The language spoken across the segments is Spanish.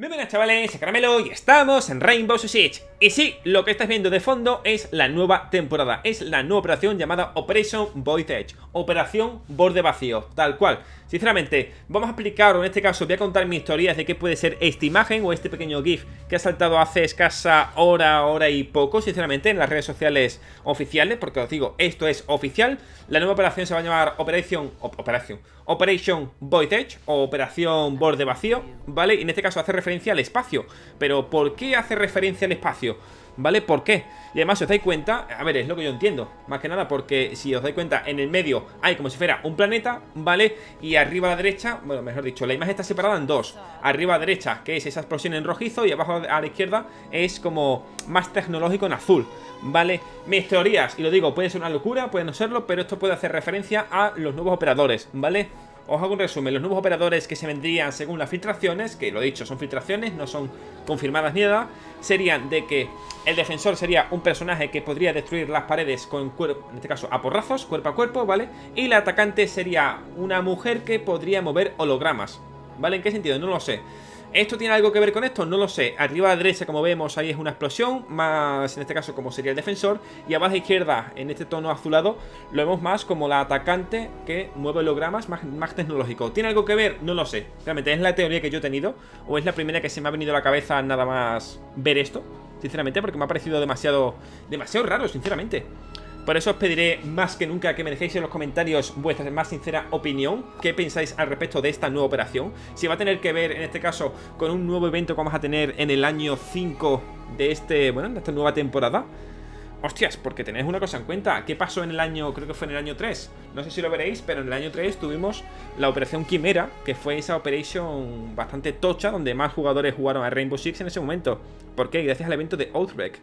Muy buenas chavales, soy Caramelo y estamos en Rainbow Six Siege. Y sí, lo que estás viendo de fondo es la nueva temporada, es la nueva operación llamada Operation Void Edge, Operación Borde Vacío, tal cual. Sinceramente, vamos a explicar, o en este caso voy a contar mis teorías de qué puede ser esta imagen o este pequeño GIF que ha saltado hace escasa hora y poco, sinceramente, en las redes sociales oficiales, porque os digo, esto es oficial. La nueva operación se va a llamar Operation Void Edge o Operación Borde Vacío, ¿vale? Y en este caso hace referencia al espacio. ¿Pero por qué hace referencia al espacio? ¿Vale? ¿Por qué? Y además, si os dais cuenta, a ver, es lo que yo entiendo, más que nada, porque si os dais cuenta, en el medio hay como si fuera un planeta, ¿vale? Y arriba a la derecha, bueno, mejor dicho, la imagen está separada en dos. Arriba a la derecha, que es esa explosión en rojizo, y abajo a la izquierda es como más tecnológico en azul, ¿vale? Mis teorías, y lo digo, puede ser una locura, puede no serlo, pero esto puede hacer referencia a los nuevos operadores, ¿vale? Os hago un resumen, los nuevos operadores que se vendrían según las filtraciones, que lo he dicho, son filtraciones, no son confirmadas ni nada, serían de que el defensor sería un personaje que podría destruir las paredes con cuerpo, en este caso a porrazos, cuerpo a cuerpo, ¿vale? Y la atacante sería una mujer que podría mover hologramas, ¿vale? ¿En qué sentido? No lo sé. ¿Esto tiene algo que ver con esto? No lo sé. Arriba a la derecha, como vemos, ahí es una explosión, más en este caso como sería el defensor. Y abajo a la izquierda, en este tono azulado, lo vemos más como la atacante que mueve hologramas, más tecnológico. ¿Tiene algo que ver? No lo sé. Realmente es la teoría que yo he tenido, o es la primera que se me ha venido a la cabeza nada más ver esto, sinceramente, porque me ha parecido demasiado raro, sinceramente. Por eso os pediré más que nunca que me dejéis en los comentarios vuestra más sincera opinión. ¿Qué pensáis al respecto de esta nueva operación? Si va a tener que ver, en este caso, con un nuevo evento que vamos a tener en el año 5 de esta nueva temporada. Hostias, porque tenéis una cosa en cuenta. ¿Qué pasó en el año, creo que fue en el año 3? No sé si lo veréis, pero en el año 3 tuvimos la Operación Quimera, que fue esa operación bastante tocha, donde más jugadores jugaron a Rainbow Six en ese momento. ¿Por qué? Gracias al evento de Outbreak.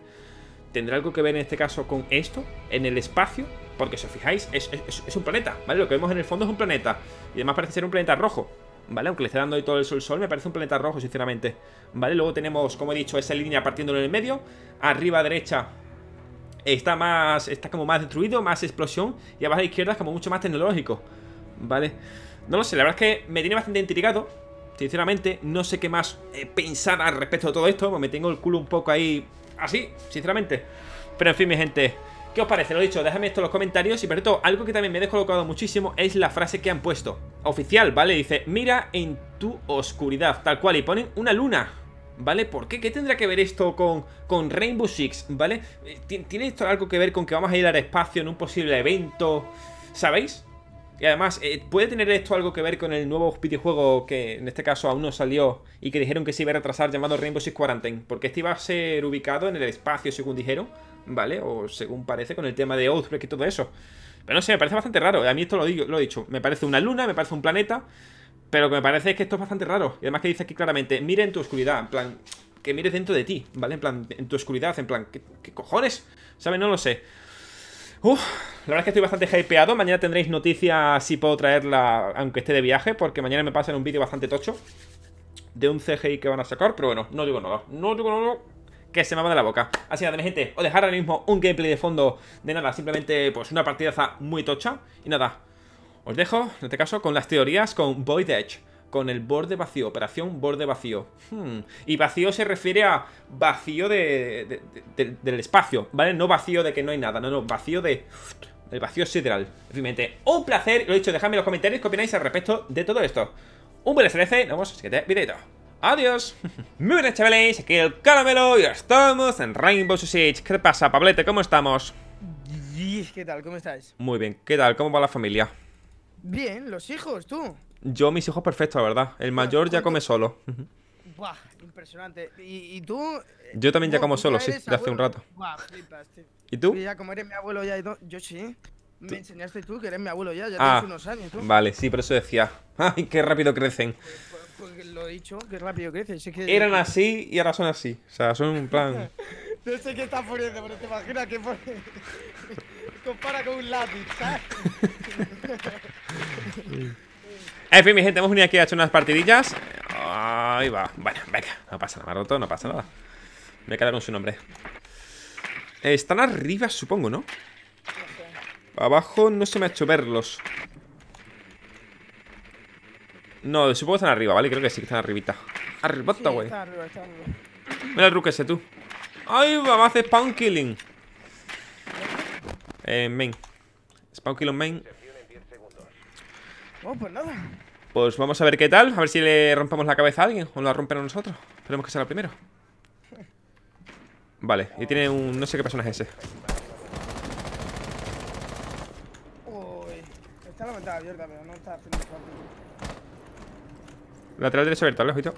¿Tendrá algo que ver en este caso con esto? ¿En el espacio? Porque si os fijáis, es un planeta, ¿vale? Lo que vemos en el fondo es un planeta. Y además parece ser un planeta rojo, ¿vale? Aunque le esté dando ahí todo el sol, me parece un planeta rojo, sinceramente, ¿vale? Luego tenemos, como he dicho, esa línea partiéndolo en el medio. Arriba a derecha está como más destruido, más explosión. Y abajo a la izquierda es como mucho más tecnológico, ¿vale? No lo sé, la verdad es que me tiene bastante intrigado, sinceramente. No sé qué más pensar al respecto de todo esto, porque me tengo el culo un poco ahí... así, sinceramente. Pero en fin, mi gente, ¿qué os parece? Lo dicho, déjame esto en los comentarios. Y por cierto, algo que también me he descolocado muchísimo es la frase que han puesto oficial, ¿vale? Dice, mira en tu oscuridad, tal cual, y ponen una luna, ¿vale? ¿Por qué? ¿Qué tendrá que ver esto con Rainbow Six? ¿Vale? ¿Tiene esto algo que ver con que vamos a ir al espacio en un posible evento? ¿Sabéis? Y además, ¿puede tener esto algo que ver con el nuevo videojuego que en este caso aún no salió y que dijeron que se iba a retrasar, llamado Rainbow Six Quarantine? Porque este iba a ser ubicado en el espacio, según dijeron, ¿vale? O según parece, con el tema de Outbreak y todo eso. Pero no sé, me parece bastante raro. A mí esto lo he dicho, me parece una luna, me parece un planeta, pero lo que me parece es que esto es bastante raro. Y además que dice aquí claramente, mira en tu oscuridad, en plan, que mires dentro de ti, ¿vale? En plan, en tu oscuridad, en plan, ¿qué cojones? ¿Sabes? No lo sé. La verdad es que estoy bastante hypeado. Mañana tendréis noticias si puedo traerla, aunque esté de viaje, porque mañana me pasan un vídeo bastante tocho de un CGI que van a sacar. Pero bueno, no digo nada, que se me va de la boca. Así nada, mi gente, os dejaré ahora mismo un gameplay de fondo de nada, simplemente pues una partidaza muy tocha. Y nada, os dejo, en este caso, con las teorías con Void Edge, con el borde vacío, operación borde vacío. Y vacío se refiere a vacío del espacio, ¿vale? No vacío de que no hay nada, no, vacío de... el vacío sideral. Realmente, un placer, lo he dicho, dejadme en los comentarios qué opináis al respecto de todo esto. Un buen SLC, nos vemos en el siguiente videito. Adiós. Muy buenas chavales, aquí el Caramelo y estamos en Rainbow Six Siege. ¿Qué pasa, Pablete? ¿Cómo estamos? ¿Qué tal? ¿Cómo estáis? Muy bien, ¿qué tal? ¿Cómo va la familia? Bien, los hijos, tú. Yo, mis hijos perfectos, la verdad. El mayor ya come solo. Buah, impresionante. ¿Y tú? Yo también ya como solo, sí, de hace un rato. Buah, flipas, tío. ¿Y tú? Ya, como eres mi abuelo ya y todo. Yo sí. ¿Tú? Me enseñaste tú que eres mi abuelo ya tienes unos años, tú. Vale, sí, por eso decía. Ay, qué rápido crecen. Pues lo he dicho, qué rápido crecen. Sí, que... eran así y ahora son así. O sea, son un plan... no sé qué está poniendo, pero te imaginas que pone... compara con un lápiz, ¿sabes? En fin, mi gente, hemos venido aquí a hacer unas partidillas. Ahí va. Bueno, venga, no pasa nada, roto, no pasa nada. Me he quedado con su nombre. Están arriba, supongo, ¿no? Abajo no se me ha hecho verlos. No, supongo que están arriba, ¿vale? Creo que sí, que están arribita. Arriba está, güey. Mira el rook ese, tú. Ay, va, me hace spawn killing. Main. Spawn kill on main. Oh, pues nada. Pues vamos a ver qué tal. A ver si le rompemos la cabeza a alguien. O la rompen a nosotros. Tenemos que ser el primero. Vale, y tiene un... No sé qué personaje es ese. Uy, está la ventana abierta, pero no está haciendo rápido. Lateral derecho abierto, ¿vale? Ojito.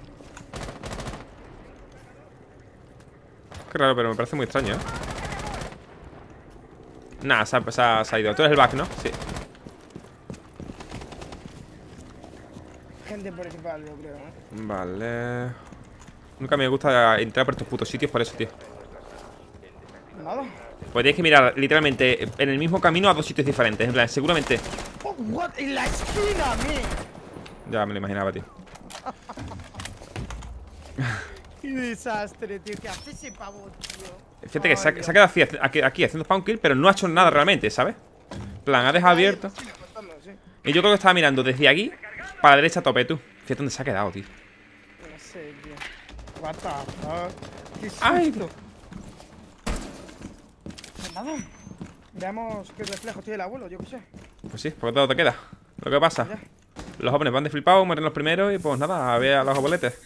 Qué raro, pero me parece muy extraño, ¿eh? Nah, se ha ido. Tú eres el back, ¿no? Sí. Gente por equipar, yo creo, ¿eh? Vale. Nunca me gusta entrar por estos putos sitios por eso, tío. Nada. Pues tienes que mirar literalmente en el mismo camino a dos sitios diferentes. En plan, seguramente. Oh, what? En la esquina, man. Ya me lo imaginaba, tío. Qué desastre, tío. ¿Qué hace ese pavo, tío? Fíjate que se ha quedado aquí haciendo spawn kill, pero no ha hecho nada realmente, ¿sabes? En plan, ha dejado abierto. Y yo creo que estaba mirando desde aquí para la derecha a tope, tú. Fíjate dónde se ha quedado, tío. No sé, tío. What the fuck? ¿Qué susto? Nada. Veamos qué reflejo tiene el abuelo, yo qué sé. Pues sí, porque todo te queda. Lo que pasa. Ya. Los jóvenes van de flipado, mueren los primeros y pues nada, a ver a los abueletes.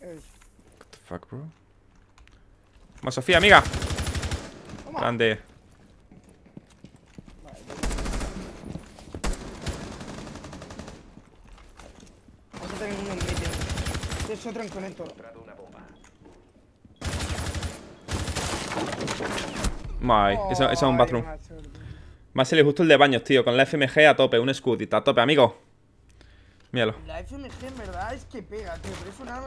What the fuck, bro. Vamos, Sofía, amiga. Toma. Grande. Vamos a tener uno en medio. Es otro en conector. My, eso es un bathroom. Me ha salido justo el de baños, tío. Con la FMG a tope, un Scud y a tope, amigo. Míralo. La FMG en verdad es que pega, tío. Pero es una...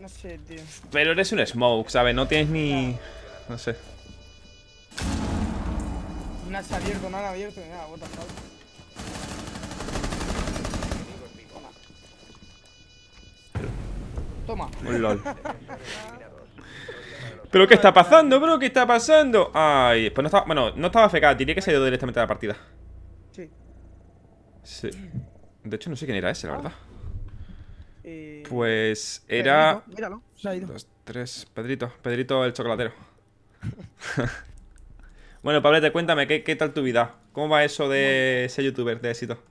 No sé, tío. Pero eres un smoke, ¿sabes? No tienes ni... No sé. Nada abierto, nada abierto. Nada, what the fuck. Toma. Un lol. ¿Pero qué está pasando, bro? ¿Qué está pasando? Ay, pues no estaba... Bueno, no estaba FK. Diría que se ha ido directamente a la partida. Sí. Sí. De hecho, no sé quién era ese, la verdad. Pues era... Pedrito, míralo, se ha ido. 2, 3... Pedrito. Pedrito el chocolatero. Bueno, Pablete, cuéntame. ¿Qué tal tu vida? ¿Cómo va eso de ser youtuber de éxito?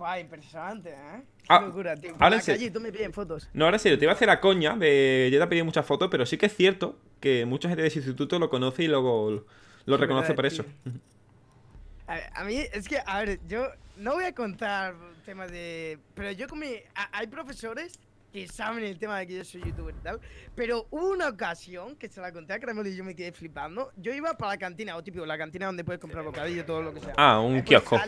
Va, impresionante, ¿eh? Ah, locura, tío. Ahora en serio. Tú me piden fotos. No, ahora en serio, te iba a hacer la coña de... Yo te he pedido muchas fotos, pero sí que es cierto que mucha gente de ese instituto lo conoce y luego lo reconoce, verdad, por eso. A mí, es que, a ver, yo no voy a contar temas de... Pero yo con mi... Hay profesores que saben el tema de que yo soy youtuber y tal, pero hubo una ocasión que se la conté a Caramelo y yo me quedé flipando. Yo iba para la cantina, o típico, la cantina donde puedes comprar bocadillo, todo lo que sea. Ah, un kiosco.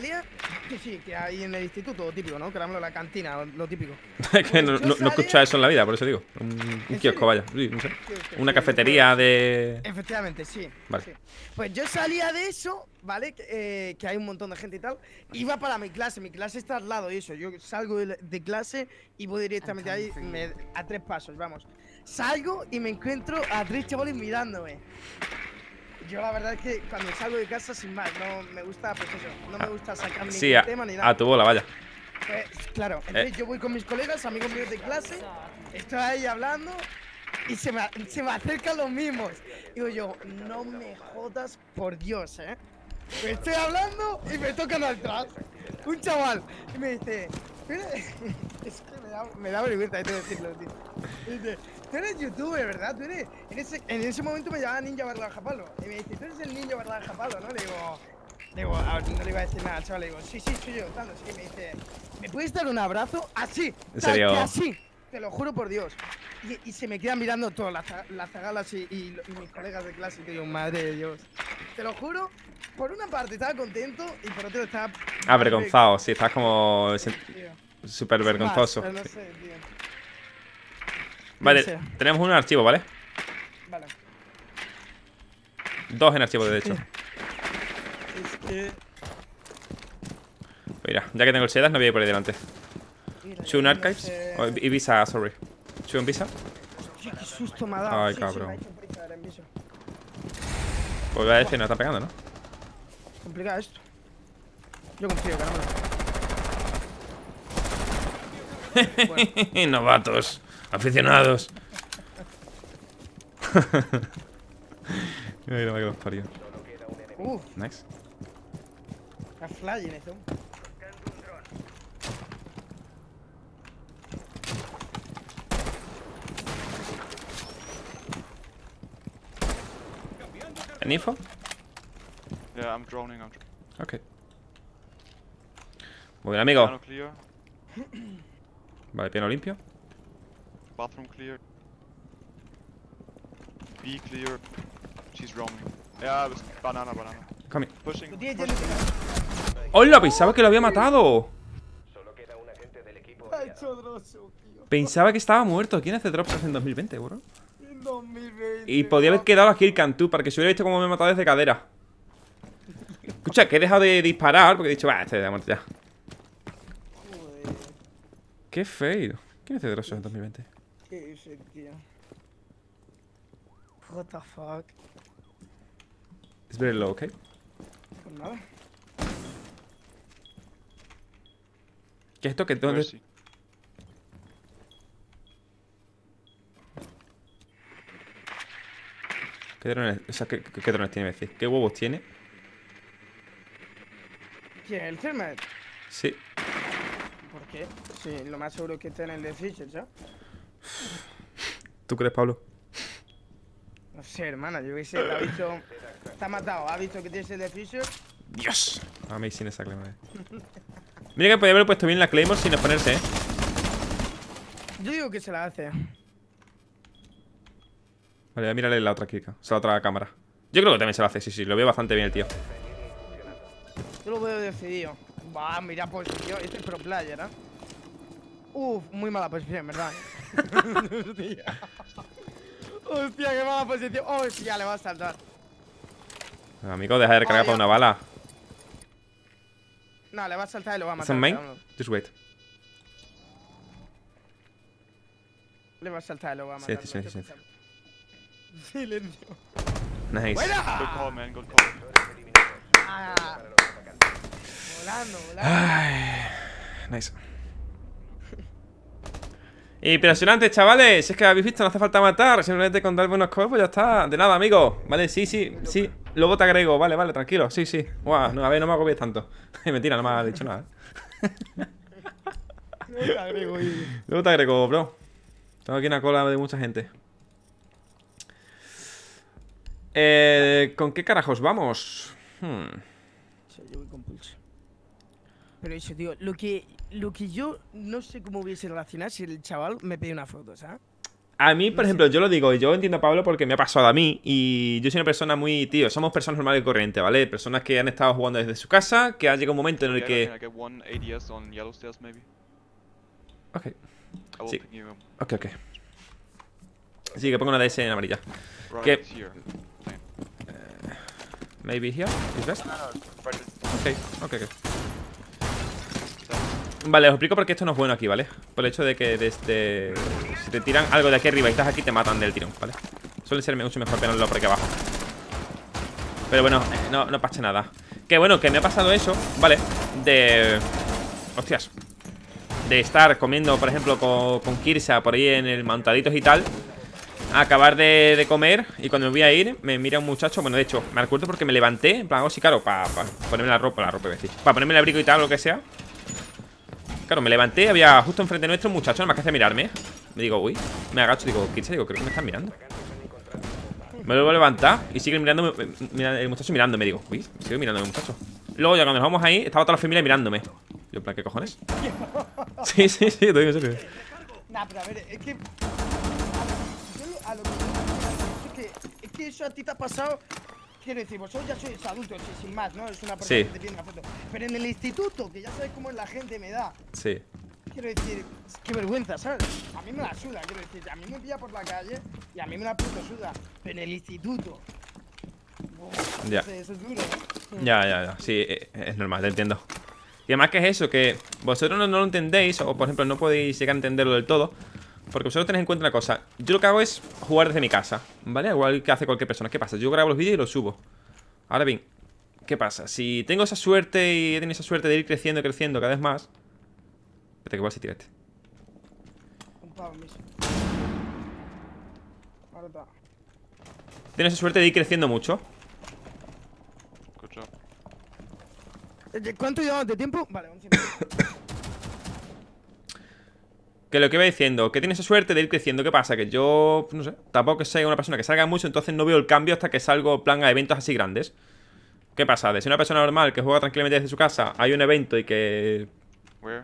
Sí, que hay en el instituto, o típico, ¿no? Caramelo, la cantina, lo típico. Es que no escuchaba eso en la vida, por eso digo. Un kiosco, vaya. Sí, no sé. Una cafetería de... Efectivamente, sí. Vale. Sí. Pues yo salía de eso, ¿vale? Que hay un montón de gente y tal. Iba para mi clase está al lado y eso. Yo salgo de clase y voy directamente ahí. A 3 pasos, vamos. Salgo y me encuentro a 3 chavales mirándome. Yo la verdad es que cuando salgo de casa, sin más, no me gusta, pues eso, no me gusta sacar ningún tema ni nada. A tu bola, vaya. Pues claro, entonces yo voy con mis colegas, amigos míos de clase, estoy ahí hablando y se me acercan los mismos. Digo yo, no me jodas, por Dios, ¿eh? Me estoy hablando y me tocan atrás un chaval y me dice... Es que me da vergüenza de decirlo, tío. Dice, tú eres youtuber, ¿verdad? Tú eres... En ese momento me llamaba Ninja Barla de Japalo. Y me dice, tú eres el Ninja Barla de Japalo, ¿no? Le digo, a ver, no le iba a decir nada, chaval. Le digo, sí, soy yo, tal, así. Me dice, ¿me puedes dar un abrazo? Así. ¿En serio? Así. Te lo juro por Dios. Y se me quedan mirando todas las zagalas y mis colegas de clase. Y te digo, madre de Dios. Te lo juro. Por una parte estaba contento y por otro estaba... Avergonzado, sí, estás como... Súper vergonzoso. No sé, tío. Vale, tenemos un archivo, ¿vale? Vale. 2 en archivo, de hecho. Es que... Mira, ya que tengo el Sedas, no voy a ir por ahí delante. Shun Archives. No sé. Ibiza, sorry. Shun Visa. Hostia, qué susto me ha dado. Ay, cabrón. Pues va a decir, no está pegando, ¿no? Complicado esto. Yo confío, caramba. Novatos, aficionados. Mira que los parió. Nice. Está fly en eso. ¿Any info? Yeah, I'm droning. Ok. Muy bien, amigo. Vale, piano limpio. Bathroom clear. B clear. She's roaming. Yeah, it was banana. Come here. Pushing. ¡Hola! Pensaba que lo había matado. Solo queda un agente del equipo. Pensaba que estaba muerto. ¿Quién hace drops en 2020, bro? En 2020. Y podía haber quedado aquí el Cantú para que se hubiera visto cómo me he matado desde cadera. Escucha, que he dejado de disparar porque he dicho, va, este de la muerte ya. Qué feo. ¿Quién hace drops en 2020? Qué es el tío. What the fuck. Es very low, ¿ok? Pues nada. ¿Qué es esto? ¿Qué dónde? Sí. ¿Qué drones? O sea, ¿qué drones tiene? ¿Qué huevos tiene? ¿Quién? ¿El Thermal? Sí. ¿Por qué? Sí, lo más seguro que está en el de Fisher, ¿ya? ¿Tú crees, Pablo? No sé, hermana, yo qué sé, ha visto. Te ha matado, ha visto que tienes el de Fisher. ¡Dios! A mí sin esa Claymore. Mira que podía haber puesto bien la Claymore sin exponerse, ¿eh? Yo digo que se la hace. Vale, voy a mirarle la otra kika, o sea, la otra cámara. Yo creo que también se la hace, sí, lo veo bastante bien el tío. Yo lo veo decidido. Va, mira posición, este es pro player, ¿eh? Uf, muy mala posición, ¿verdad? Hostia, qué mala posición. Hostia, le va a saltar. Amigo, deja de recargar para una bala. No, le va a saltar y lo va a matar. ¿Es un main? Just wait. Le va a saltar y lo va a matar. Sí. Silencio. Nice. ¡Buena! Good call, man. Good call. Volando. Ay, nice. Impresionante, chavales. Es que habéis visto, no hace falta matar. Simplemente con dar buenos cuerpos ya está. De nada, amigo. Vale, sí. Luego te agrego. Vale, tranquilo. Sí. Guau, no, a ver, no me agobies tanto. Mentira, no me has dicho nada. Luego te agrego, bro. Tengo aquí una cola de mucha gente. ¿Con qué carajos vamos? Yo voy con Pulse. Pero eso, tío, lo que yo no sé cómo hubiese relacionado si el chaval me pide una foto, ¿sabes? A mí, por ejemplo, yo lo digo, y yo entiendo a Pablo porque me ha pasado a mí. Y yo soy una persona muy, tío, somos personas normales y corrientes, ¿vale? Personas que han estado jugando desde su casa, que ha llegado un momento en el que... Ok. Sí. Ok. Sí, que pongo una DS en amarilla. Que... maybe here is best. Ok. Vale, os explico por qué esto no es bueno aquí, ¿vale? Por el hecho de que desde... si te tiran algo de aquí arriba y estás aquí, te matan del tirón, ¿vale? Suele ser mucho mejor tenerlo por aquí abajo. Pero bueno, no pasa nada. Que bueno, que me ha pasado eso, ¿vale? De... hostias. De estar comiendo, por ejemplo, con Kirsa por ahí en el Montaditos y tal. Acabar de comer y cuando me voy a ir me mira un muchacho, bueno, de hecho, me acuerdo porque me levanté, en plan, oh sí, claro, para ponerme la ropa, decir, para ponerme el abrigo y tal, lo que sea. Claro, me levanté, había justo enfrente de nuestro un muchacho, nada más que hace mirarme. Me digo, uy, me agacho, digo, Kirsa, creo que me están mirando. Me vuelvo a levantar y sigue mirando el muchacho mirándome, digo, uy, sigue mirándome el muchacho. Luego ya cuando nos vamos ahí, estaba toda la familia mirándome. Yo, en plan, ¿qué cojones? Sí, te digo en serio. Nah, pero a ver, es que... a lo que es que eso a ti te ha pasado. Quiero decir, vosotros ya sois adultos, sin más, ¿no? Es una persona que te pide una foto. Pero en el instituto, que ya sabes cómo es la gente, me da. Sí. Quiero decir, qué vergüenza, ¿sabes? A mí me la suda, quiero decir, a mí me pilla por la calle y a mí me la puto suda. Pero en el instituto. Uf, ya. Eso es duro, ¿eh? Ya. Sí, es normal, te entiendo. Y además que es eso, que vosotros no lo entendéis, o por ejemplo, no podéis llegar a entenderlo del todo. Porque vosotros tenéis en cuenta una cosa. Yo lo que hago es jugar desde mi casa, ¿vale? Igual que hace cualquier persona. ¿Qué pasa? Yo grabo los vídeos y los subo. Ahora bien, ¿qué pasa? Si tengo esa suerte y he tenido esa suerte de ir creciendo cada vez más. Espérate que igual se tira este. estaba mismo. Marta. Tienes suerte de ir creciendo mucho. Escucho. ¿Cuánto llevamos de tiempo? Vale, un tiempo. Que lo que iba diciendo, que tienes suerte de ir creciendo. ¿Qué pasa? Que yo, no sé, tampoco soy una persona que salga mucho, entonces no veo el cambio hasta que salgo plan a eventos así grandes. ¿Qué pasa? De ser una persona normal que juega tranquilamente desde su casa, hay un evento y que... ¿Where?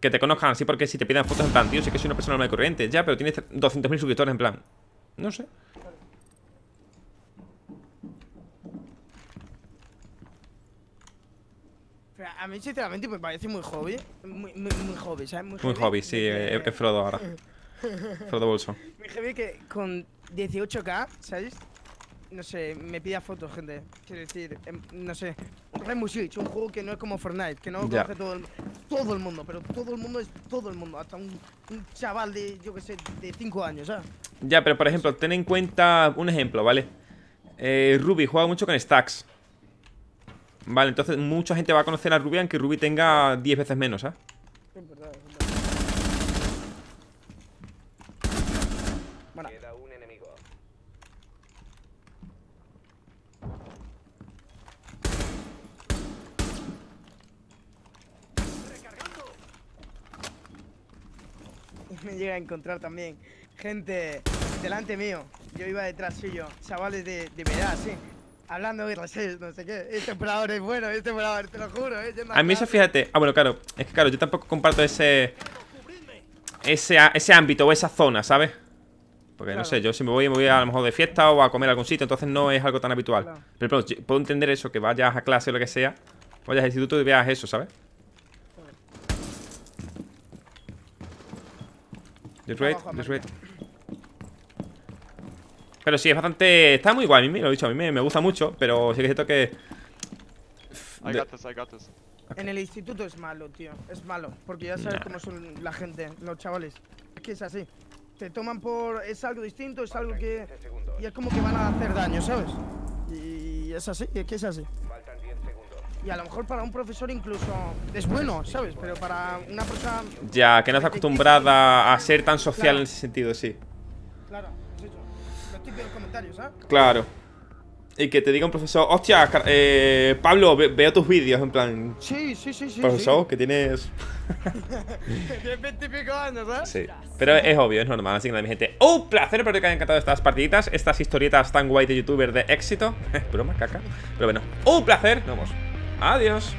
Que te conozcan así porque si te piden fotos en plan, tío, sí que soy una persona normal y corriente. Ya, pero tienes 200.000 suscriptores en plan. No sé. A mí, sinceramente, me parece muy hobby. Muy hobby, ¿sabes? Muy hobby, sí, es Frodo ahora. Frodo Bolso. Muy heavy que con 18K, ¿sabes? No sé, me pida fotos, gente. Quiero decir, no sé. Rainbow Six, un juego que no es como Fortnite, que no conoce todo el mundo, pero todo el mundo es todo el mundo. Hasta un chaval de, yo qué sé, de 5 años, ¿sabes? Ya, pero por ejemplo, ten en cuenta un ejemplo, ¿vale? Ruby juega mucho con stacks. Vale, entonces mucha gente va a conocer a Ruby aunque Ruby tenga 10 veces menos, ¿eh? Es verdad, es verdad. Bueno. Queda un enemigo. Recargando. Me llega a encontrar también gente delante mío. Yo iba detrás suyo, chavales de mi edad, sí. Hablando de R6, no sé qué. Este operador es bueno, este operador, te lo juro, ¿eh? A mí eso, fíjate. Ah, bueno, claro. Es que claro, yo tampoco comparto ese ámbito o esa zona, ¿sabes? Porque claro, no sé, yo si me voy a lo mejor de fiesta o a comer a algún sitio, entonces no es algo tan habitual. Claro. Pero claro, puedo entender eso, que vayas a clase o lo que sea, vayas al instituto y veas eso, ¿sabes? Just wait. Pero sí, es bastante... Está muy guay, lo he dicho, a mí me gusta mucho, pero sí que es cierto que... I got this. Okay. En el instituto es malo, tío, es malo, porque ya sabes cómo son la gente, los chavales. Es que es así, te toman por... es algo distinto, es algo que... y es como que van a hacer daño, ¿sabes? Y es así, es que es así. Y a lo mejor para un profesor incluso es bueno, ¿sabes? Pero para una persona... Ya, que no está acostumbrada a ser tan social, claro, en ese sentido, sí. Claro. Comentarios, ¿eh? Claro. Y que te diga un profesor, hostia, Pablo, veo tus vídeos, en plan. Sí. Profesor, sí, que tienes. Tienes 20 y pico años, ¿eh? Sí. Pero es obvio, es normal, así que nada, mi gente. Un placer, espero que te hayan encantado estas partiditas, estas historietas tan guay de youtuber de éxito. Broma, caca. Pero bueno, un placer. Nos vemos. Adiós.